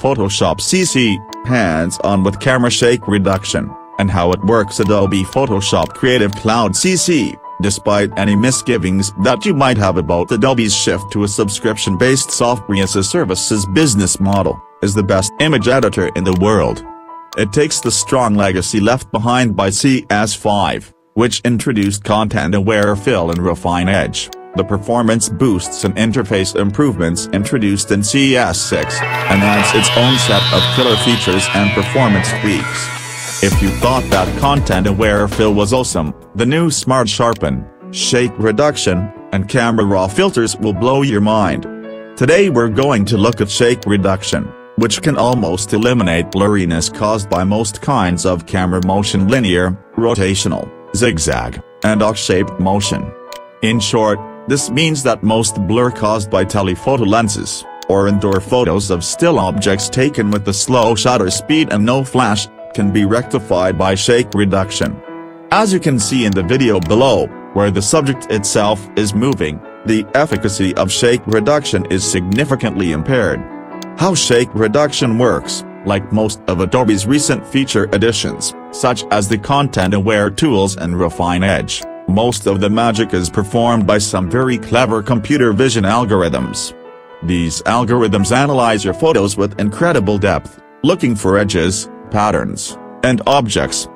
Photoshop CC, hands-on with Camera Shake Reduction, and how it works. Adobe Photoshop Creative Cloud CC. Despite any misgivings that you might have about Adobe's shift to a subscription-based software as a services business model, is the best image editor in the world. It takes the strong legacy left behind by CS5, which introduced Content Aware Fill and Refine Edge, the performance boosts and interface improvements introduced in CS6, and adds its own set of killer features and performance tweaks. If you thought that Content Aware Fill was awesome, the new Smart Sharpen, Shake Reduction, and Camera Raw filters will blow your mind. Today we're going to look at Shake Reduction, which can almost eliminate blurriness caused by most kinds of camera motion: linear, rotational, zigzag, and arc-shaped motion. In short, this means that most blur caused by telephoto lenses, or indoor photos of still objects taken with the slow shutter speed and no flash, can be rectified by Shake Reduction. As you can see in the video below, where the subject itself is moving, the efficacy of Shake Reduction is significantly impaired. How Shake Reduction works: like most of Adobe's recent feature additions, such as the Content Aware tools and Refine Edge, most of the magic is performed by some very clever computer vision algorithms. These algorithms analyze your photos with incredible depth, looking for edges, patterns, and objects.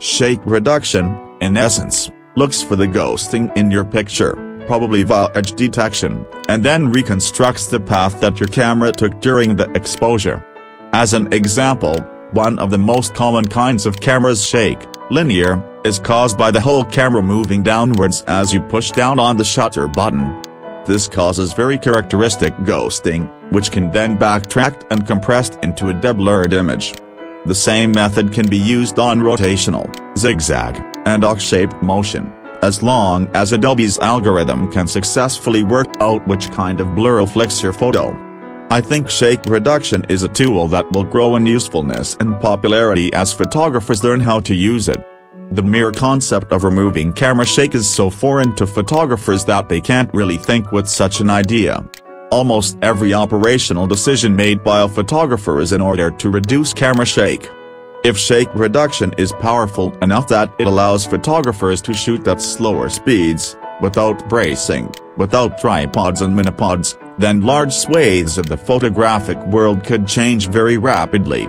Shake Reduction, in essence, looks for the ghosting in your picture, probably via edge detection, and then reconstructs the path that your camera took during the exposure. As an example, one of the most common kinds of camera's shake, linear, is caused by the whole camera moving downwards as you push down on the shutter button. This causes very characteristic ghosting, which can then backtracked and compressed into a deblurred image. The same method can be used on rotational, zigzag, and arc-shaped motion, as long as Adobe's algorithm can successfully work out which kind of blur afflicts your photo. I think Shake Reduction is a tool that will grow in usefulness and popularity as photographers learn how to use it. The mere concept of removing camera shake is so foreign to photographers that they can't really think with such an idea. Almost every operational decision made by a photographer is in order to reduce camera shake. If Shake Reduction is powerful enough that it allows photographers to shoot at slower speeds, without bracing, without tripods and minipods, then large swathes of the photographic world could change very rapidly.